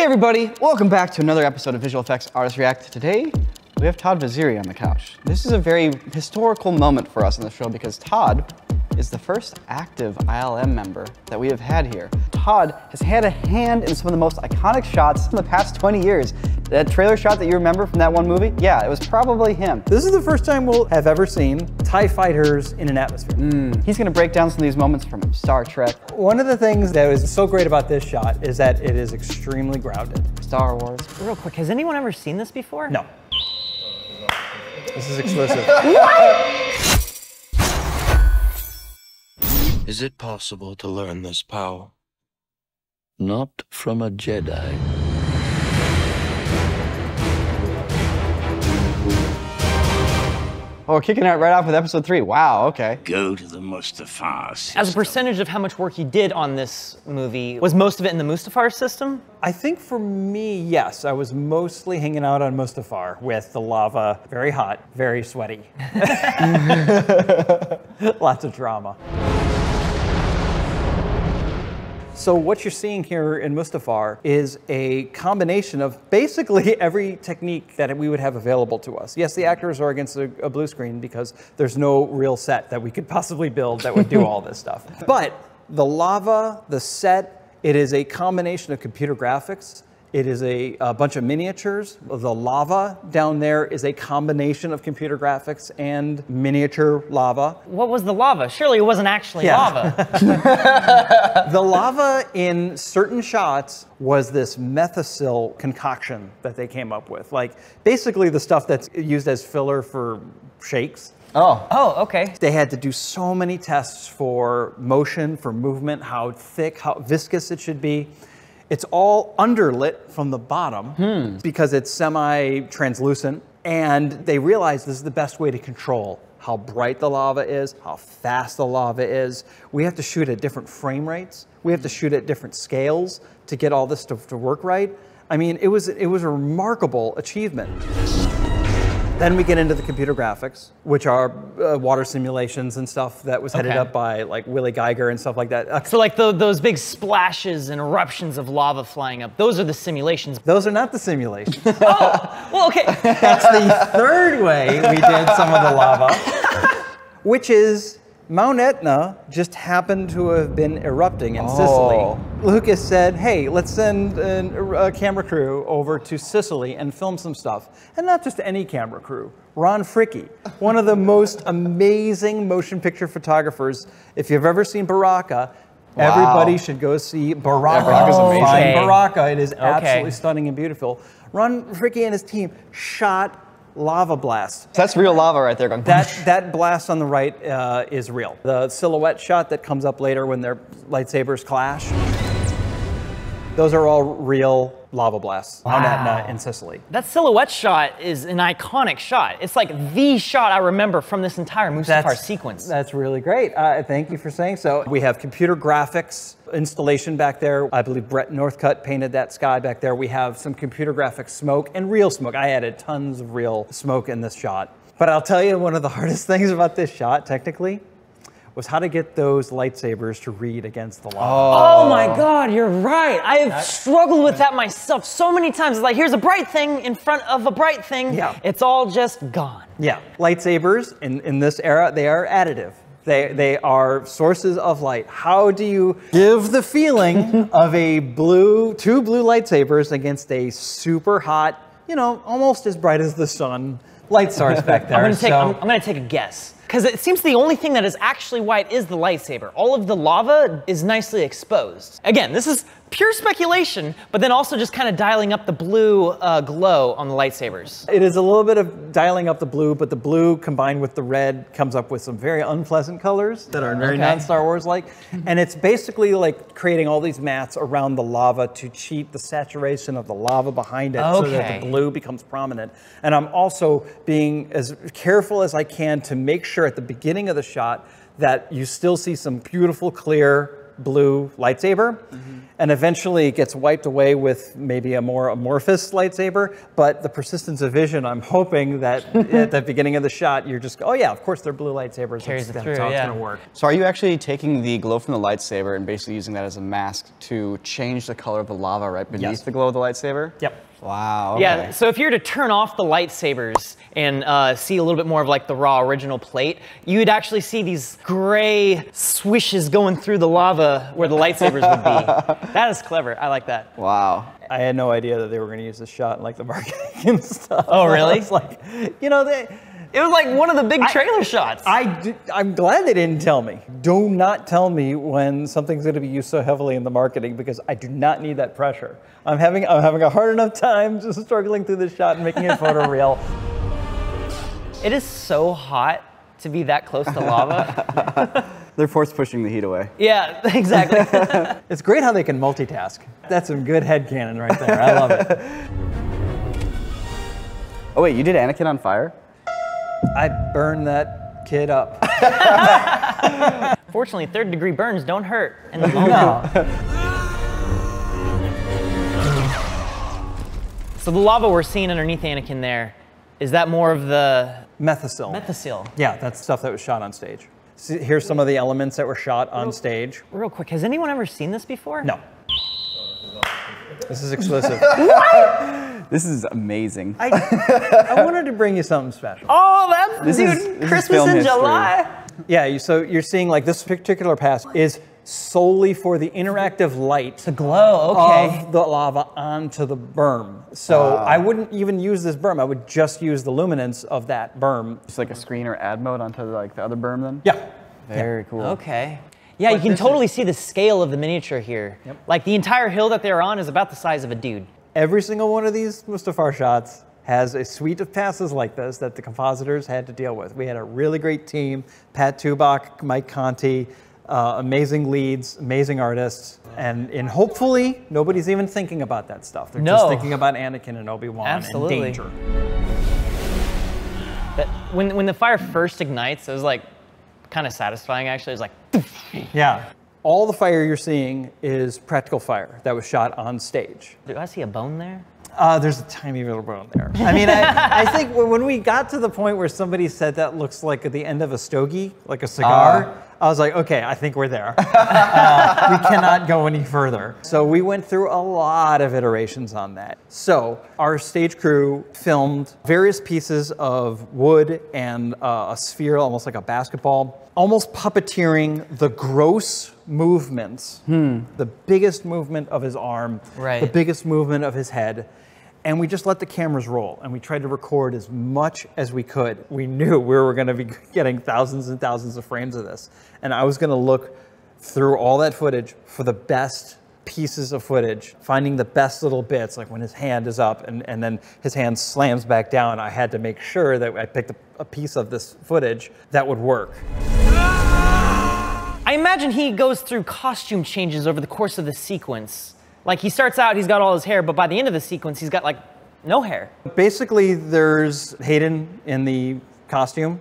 Hey everybody, welcome back to another episode of Visual Effects Artist React. Today, we have Todd Vaziri on the couch. This is a very historical moment for us in the show because Todd is the first active ILM member that we have had here. Todd has had a hand in some of the most iconic shots in the past 20 years. That trailer shot that you remember from that one movie? Yeah, it was probably him. This is the first time we'll have ever seen TIE Fighters in an atmosphere. He's gonna break down some of these moments from Star Trek. One of the things that was so great about this shot is that it is extremely grounded. Star Wars. Real quick, has anyone ever seen this before? No. This is exclusive. What? Is it possible to learn this power? Not from a Jedi. Oh, we're kicking it right off with episode 3. Wow, okay. Go to the Mustafar system. As a percentage of how much work he did on this movie, was most of it in the Mustafar system? I think for me, yes. I was mostly hanging out on Mustafar with the lava. Very hot, very sweaty. Lots of drama. So what you're seeing here in Mustafar is a combination of basically every technique that we would have available to us. Yes, the actors are against a blue screen because there's no real set that we could possibly build that would do all this stuff. But the lava, the set, it is a combination of computer graphics. It is a bunch of miniatures. The lava down there is a combination of computer graphics and miniature lava. What was the lava? Surely it wasn't actually lava. The lava in certain shots was this methysil concoction that they came up with. Like basically the stuff that's used as filler for shakes. Oh. Oh, okay. They had to do so many tests for motion, for movement, how thick, how viscous it should be. It's all underlit from the bottom because it's semi-translucent, and they realized this is the best way to control how bright the lava is, how fast the lava is. We have to shoot at different frame rates. We have to shoot at different scales to get all this stuff to work right. I mean, it was a remarkable achievement. Then we get into the computer graphics, which are water simulations and stuff that was headed up by like Willie Geiger and stuff like that. So like those big splashes and eruptions of lava flying up, those are the simulations. Those are not the simulations. Oh, well, okay. That's the third way we did some of the lava, which is Mount Etna just happened to have been erupting in Sicily. Lucas said, hey, let's send a camera crew over to Sicily and film some stuff. And not just any camera crew, Ron Fricke, one of the most amazing motion picture photographers. If you've ever seen Baraka, everybody should go see Baraka. Baraka's amazing. Find Baraka, it is absolutely stunning and beautiful. Ron Fricke and his team shot lava blast. That's real lava right there. Going that blast on the right is real. The silhouette shot that comes up later when their lightsabers clash. Those are all real lava blasts on Etna in Sicily. That silhouette shot is an iconic shot. It's like the shot I remember from this entire Mustafar sequence. That's really great. Thank you for saying so. We have computer graphics installation back there. I believe Brett Northcutt painted that sky back there. We have some computer graphic smoke and real smoke. I added tons of real smoke in this shot. But I'll tell you, one of the hardest things about this shot, technically, was how to get those lightsabers to read against the lava. Oh my God, you're right. I have struggled with that myself so many times. It's like, here's a bright thing in front of a bright thing. Yeah. It's all just gone. Yeah, lightsabers in this era, they are additive. They are sources of light. How do you give the feeling of two blue lightsabers against a super hot, you know, almost as bright as the sun, light source back there? I'm gonna take a guess. Because it seems the only thing that is actually white is the lightsaber. All of the lava is nicely exposed. Again, this is pure speculation, but then also just kind of dialing up the blue glow on the lightsabers. It is a little bit of dialing up the blue, but the blue combined with the red comes up with some very unpleasant colors that are very non-Star Wars-like. And it's basically like creating all these mats around the lava to cheat the saturation of the lava behind it so that the blue becomes prominent. And I'm also being as careful as I can to make sure at the beginning of the shot that you still see some beautiful, clear blue lightsaber, and eventually gets wiped away with maybe a more amorphous lightsaber. But the persistence of vision, I'm hoping that at the beginning of the shot, you're just, oh yeah, of course they're blue lightsabers. That's how it's going to work. So are you actually taking the glow from the lightsaber and basically using that as a mask to change the color of the lava right beneath the glow of the lightsaber? Yep. Wow. Okay. Yeah, so if you were to turn off the lightsabers and see a little bit more of like the raw original plate, you would actually see these gray swishes going through the lava where the lightsabers would be. That is clever. I like that. Wow. I had no idea that they were going to use this shot in like the marketing and stuff. Oh, really? It's like, you know, it was like one of the big trailer shots. I'm glad they didn't tell me. Do not tell me when something's going to be used so heavily in the marketing, because I do not need that pressure. I'm having a hard enough time just struggling through this shot and making it photoreal. It is so hot to be that close to lava. They're force pushing the heat away. Yeah, exactly. It's great how they can multitask. That's some good headcanon right there. I love it. Oh wait, you did Anakin on fire? I burned that kid up. Fortunately, third-degree burns don't hurt in the moment. So the lava we're seeing underneath Anakin there, is that more of the... Methacil. Methacil. Yeah, that's stuff that was shot on stage. So here's some of the elements that were shot on stage. Real quick, has anyone ever seen this before? No. This is exclusive. What? This is amazing. I wanted to bring you something special. Oh, that's, dude, Christmas in July. Yeah, so you're seeing like this particular pass is solely for the interactive light. The glow, okay. Of the lava onto the berm. So I wouldn't even use this berm. I would just use the luminance of that berm. Just like a screen or ad mode onto like the other berm then? Yeah. Very cool. Okay. Yeah, you can totally see the scale of the miniature here. Yep. Like the entire hill that they're on is about the size of a dude. Every single one of these Mustafar shots has a suite of passes like this that the compositors had to deal with. We had a really great team: Pat Tubach, Mike Conti, amazing leads, amazing artists, and hopefully nobody's even thinking about that stuff. They're just thinking about Anakin and Obi-Wan and danger. But when the fire first ignites, it was like kind of satisfying actually. It was like, yeah. All the fire you're seeing is practical fire that was shot on stage. Do I see a bone there? There's a tiny little bone there. I mean, I think when we got to the point where somebody said that looks like the end of a stogie, like a cigar, I was like, okay, I think we're there. We cannot go any further. So we went through a lot of iterations on that. So our stage crew filmed various pieces of wood and a sphere, almost like a basketball, almost puppeteering the gross movements, the biggest movement of his arm, the biggest movement of his head. And we just let the cameras roll, and we tried to record as much as we could. We knew we were going to be getting thousands and thousands of frames of this. And I was going to look through all that footage for the best pieces of footage, finding the best little bits, like when his hand is up and then his hand slams back down. I had to make sure that I picked a piece of this footage that would work. I imagine he goes through costume changes over the course of the sequence. Like, he starts out, he's got all his hair, but by the end of the sequence, he's got, like, no hair. Basically, there's Hayden in the costume,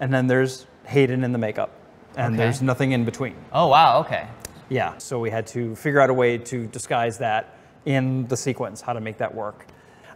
and then there's Hayden in the makeup. And there's nothing in between. Oh, wow, okay. Yeah, so we had to figure out a way to disguise that in the sequence, how to make that work.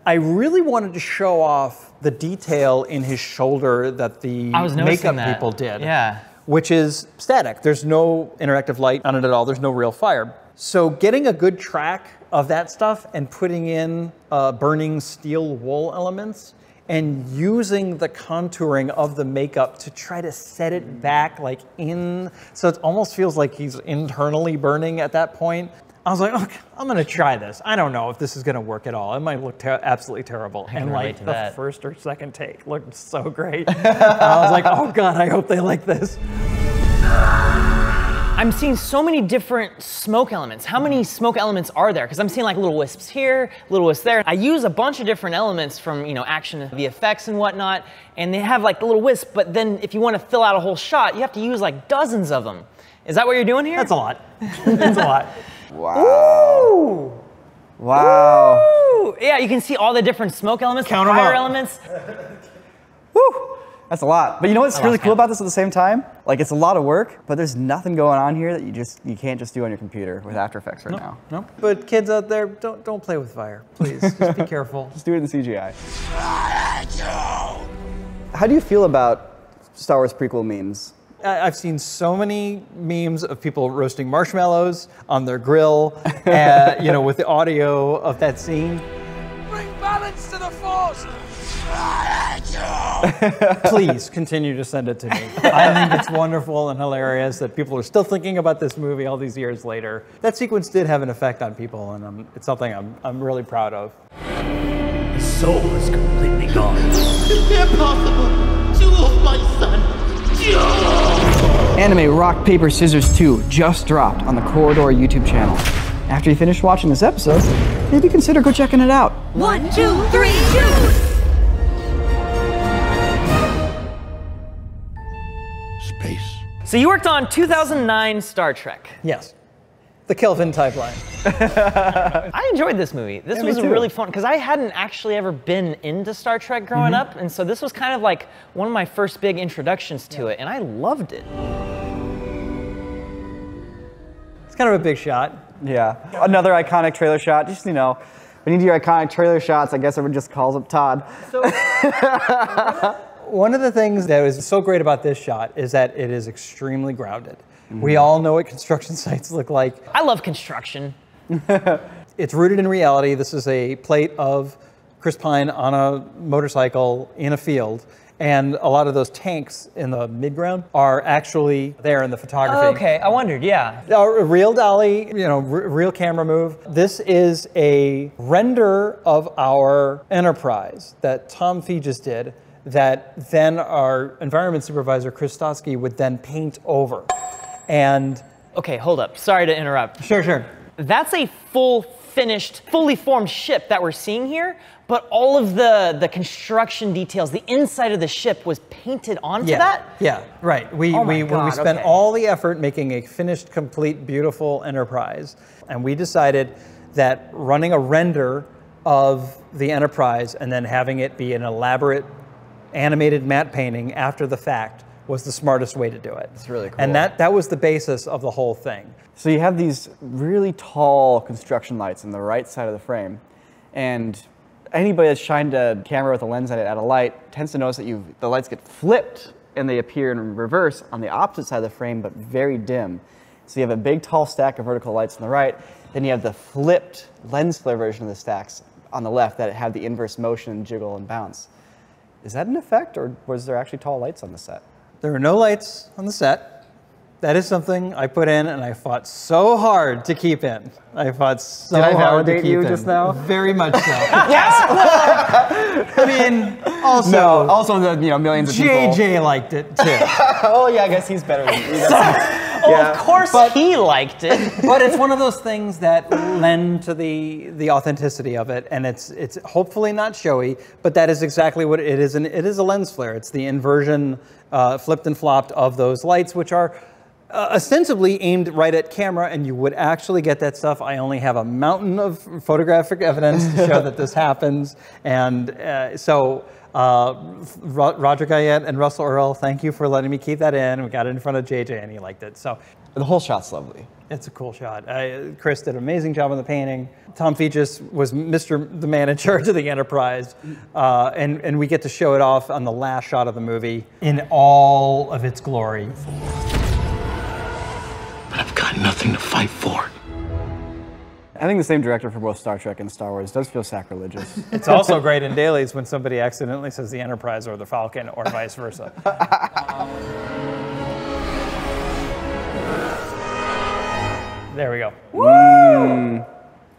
I really wanted to show off the detail in his shoulder that the makeup people did. Yeah. Which is static. There's no interactive light on it at all. There's no real fire. So getting a good track of that stuff and putting in burning steel wool elements and using the contouring of the makeup to try to set it back like in, so it almost feels like he's internally burning at that point. I was like, okay, I'm gonna try this. I don't know if this is gonna work at all. It might look absolutely terrible. And like the first or second take looked so great. I was like, oh God, I hope they like this. I'm seeing so many different smoke elements. How many smoke elements are there? Because I'm seeing like little wisps here, little wisps there. I use a bunch of different elements from, you know, action, the effects and whatnot, and they have like the little wisp, but then if you want to fill out a whole shot, you have to use like dozens of them. Is that what you're doing here? That's a lot. That's a lot. Wow. Ooh. Wow. Ooh. Yeah, you can see all the different smoke elements, fire elements. Woo. That's a lot. But you know what's really cool about this at the same time? Like, it's a lot of work, but there's nothing going on here that you can't just do on your computer with After Effects right now. No. But kids out there, don't play with fire. Please, just be careful. Just do it in CGI. How do you feel about Star Wars prequel memes? I've seen so many memes of people roasting marshmallows on their grill, you know, with the audio of that scene. Bring balance to the Force! Please continue to send it to me. I think it's wonderful and hilarious that people are still thinking about this movie all these years later. That sequence did have an effect on people, and it's something I'm really proud of. His soul is completely gone. It's impossible! You love my son! Anime Rock Paper Scissors 2 just dropped on the Corridor YouTube channel. After you finish watching this episode, maybe consider go checking it out. 1, 2, 3, 2! Space. So you worked on 2009 Star Trek. Yes. The Kelvin timeline. I enjoyed this movie. This was really fun because I hadn't actually ever been into Star Trek growing up, and so this was kind of like one of my first big introductions to it, and I loved it. It's kind of a big shot. Yeah. Another iconic trailer shot. Just, you know, we need your iconic trailer shots. I guess everyone just calls up Todd. So one of the things that was so great about this shot is that it is extremely grounded. We all know what construction sites look like. I love construction. It's rooted in reality. This is a plate of Chris Pine on a motorcycle in a field. And a lot of those tanks in the midground are actually there in the photography. Oh, okay, I wondered, yeah. A real dolly, you know, real camera move. This is a render of our Enterprise that Tom Fee just did, that then our environment supervisor, Christowski, would then paint over. And okay, hold up. Sorry to interrupt. Sure, sure. That's a full finished, fully formed ship that we're seeing here, but all of the construction details, the inside of the ship was painted onto that? Yeah, right. When we spent all the effort making a finished, complete, beautiful Enterprise, and we decided that running a render of the Enterprise and then having it be an elaborate animated matte painting after the fact was the smartest way to do it. It's really cool. And that was the basis of the whole thing. So you have these really tall construction lights on the right side of the frame, and anybody that's shined a camera with a lens at it at a light tends to notice that the lights get flipped and they appear in reverse on the opposite side of the frame, but very dim. So you have a big tall stack of vertical lights on the right, then you have the flipped lens flare version of the stacks on the left that have the inverse motion, jiggle, and bounce. Is that an effect, or was there actually tall lights on the set? There were no lights on the set. That is something I put in, and I fought so hard to keep in. I fought so hard to keep in. Did I validate you just now? Very much so. Yes! I mean, also... No, also the, you know, millions of people... JJ liked it, too. Oh, yeah, I guess he's better than me. Oh, of course he liked it. But it's one of those things that lend to the authenticity of it, and it's hopefully not showy, but that is exactly what it is. And it is a lens flare. It's the inversion, flipped and flopped of those lights, which are ostensibly aimed right at camera, and you would actually get that stuff. I only have a mountain of photographic evidence to show that this happens, and Roger Guyette and Russell Earle, thank you for letting me keep that in. We got it in front of JJ and he liked it. So the whole shot's lovely. It's a cool shot. Chris did an amazing job on the painting. Tom Fee was the man in charge of the Enterprise, and we get to show it off on the last shot of the movie in all of its glory. But I've got nothing to fight for. I think the same director for both Star Trek and Star Wars does feel sacrilegious. It's also great in dailies when somebody accidentally says the Enterprise or the Falcon or vice versa. There we go. Woo!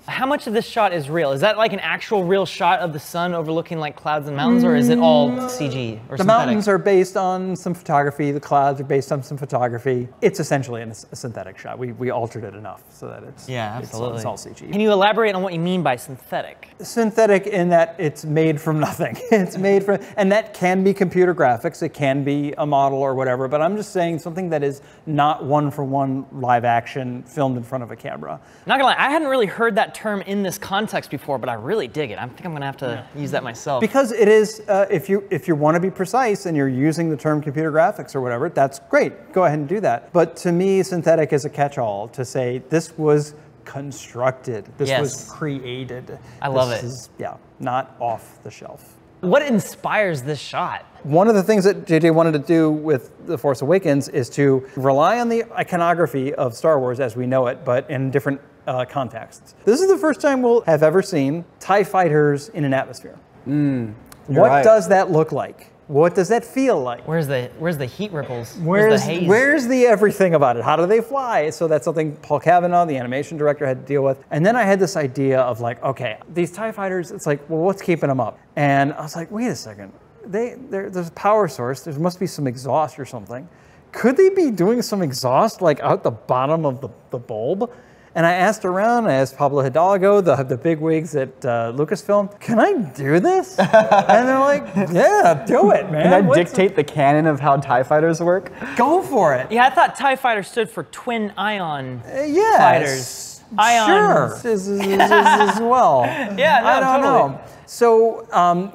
How much of this shot is real? Is that like an actual real shot of the sun overlooking like clouds and mountains, or is it all CG or synthetic? The mountains are based on some photography. The clouds are based on some photography. It's essentially a synthetic shot. We altered it enough so that it's all CG. Can you elaborate on what you mean by synthetic? Synthetic in that it's made from nothing. It's made from, and that can be computer graphics. It can be a model or whatever, but I'm just saying something that is not one-for-one live action filmed in front of a camera. Not gonna lie, I hadn't really heard that term in this context before, but I really dig it. I think I'm going to have to use that myself. Because it is, if you want to be precise and you're using the term computer graphics or whatever, that's great. Go ahead and do that. But to me, synthetic is a catch-all to say this was constructed. This was created. I love it. This is, not off the shelf. What inspires this shot? One of the things that JJ wanted to do with The Force Awakens is to rely on the iconography of Star Wars as we know it, but in different contexts. This is the first time we'll have ever seen TIE Fighters in an atmosphere. What does that look like? What does that feel like? Where's the heat ripples? Where's the haze? Where's the everything about it? How do they fly? So that's something Paul Cavanaugh, the animation director, had to deal with. And then I had this idea of like, okay, these TIE fighters, it's like, well, what's keeping them up? And I was like, wait a second, there's a power source. There must be some exhaust or something. Could they be doing some exhaust like out the bottom of the bulb? And I asked around, I asked Pablo Hidalgo, the big wigs at Lucasfilm, can I do this? And they're like, yeah, do it, man. Can I dictate the canon of how TIE fighters work? Go for it. Yeah, I thought TIE fighter stood for twin ion fighters. Ions. Sure, as well. Yeah, no, I don't know. So,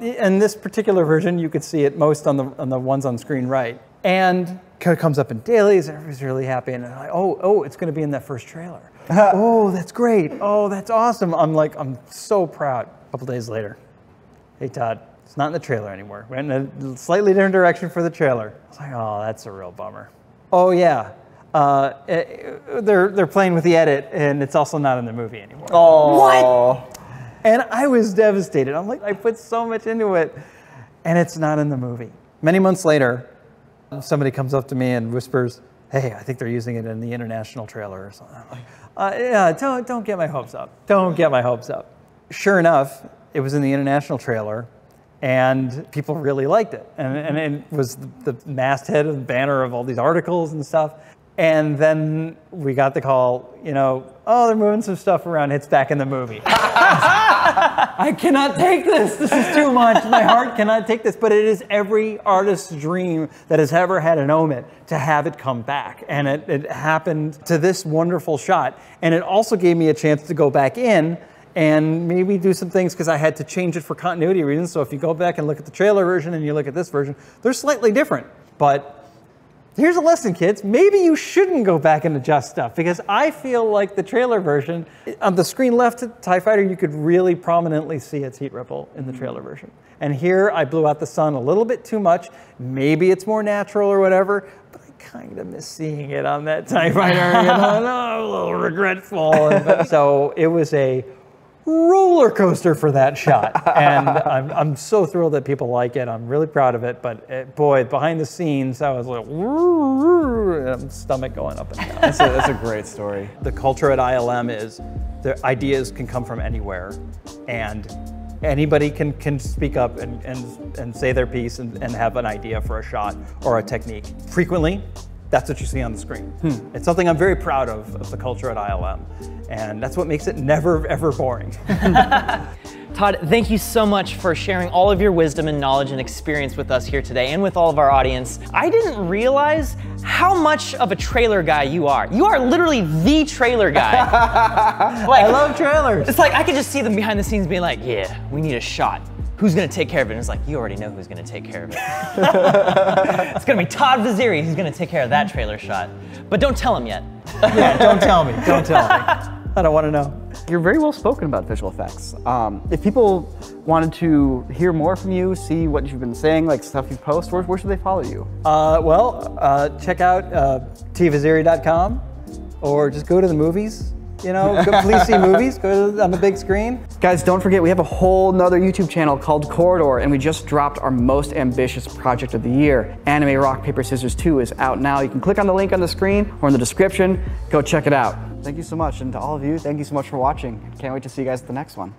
in this particular version, you could see it most on the ones on screen right. And it comes up in dailies, everybody's really happy, and they're like, oh, it's gonna be in that first trailer. Oh, that's great. Oh, that's awesome. I'm so proud. A couple days later, hey, Todd, it's not in the trailer anymore. We're in a slightly different direction for the trailer. I was like, oh, that's a real bummer. Oh, yeah. They're playing with the edit, and it's also not in the movie anymore. Oh. What? And I was devastated. I'm like, I put so much into it, and it's not in the movie. Many months later, somebody comes up to me and whispers, hey, I think they're using it in the international trailer or something. I'm like, yeah, don't get my hopes up. Don't get my hopes up. Sure enough, it was in the international trailer, and people really liked it. And it was the masthead and banner of all these articles and stuff. And then we got the call, oh, they're moving some stuff around. It's back in the movie. I cannot take this. This is too much. My heart cannot take this. But it is every artist's dream that has ever had an Omen to have it come back. And it happened to this wonderful shot. And it also gave me a chance to go back in and maybe do some things because I had to change it for continuity reasons. So if you go back and look at the trailer version and you look at this version, they're slightly different. But here's a lesson, kids. Maybe you shouldn't go back and adjust stuff because I feel like the trailer version, on the screen left of TIE Fighter, you could really prominently see its heat ripple in the trailer version. And here I blew out the sun a little bit too much. Maybe it's more natural or whatever, but I kind of miss seeing it on that TIE Fighter. I'm a little regretful. So it was a roller coaster for that shot. And I'm so thrilled that people like it. I'm really proud of it. But boy, behind the scenes, I was like, stomach going up and down. That's a great story. The culture at ILM is the ideas can come from anywhere. And anybody can speak up and say their piece and have an idea for a shot or a technique. Frequently, that's what you see on the screen. It's something I'm very proud of the culture at ILM. And that's what makes it never, ever boring. Todd, thank you so much for sharing all of your wisdom and knowledge and experience with us here today and with all of our audience. I didn't realize how much of a trailer guy you are. You are literally the trailer guy. Like, I love trailers. It's like I could just see them behind the scenes being like, yeah, we need a shot. Who's gonna take care of it? And it's like, you already know who's gonna take care of it. It's gonna be Todd Vaziri who's gonna take care of that trailer shot. But don't tell him yet. Yeah, don't tell me, don't tell me. I don't wanna know. You're very well spoken about visual effects. If people wanted to hear more from you, see what you've been saying, like stuff you post, where should they follow you? Check out tvaziri.com or just go to the movies. Please see movies, go on the big screen. Guys, don't forget, we have a whole nother YouTube channel called Corridor, and we just dropped our most ambitious project of the year. Anime Rock Paper Scissors 2 is out now. You can click on the link on the screen or in the description. Go check it out. Thank you so much, and to all of you, thank you so much for watching. Can't wait to see you guys at the next one.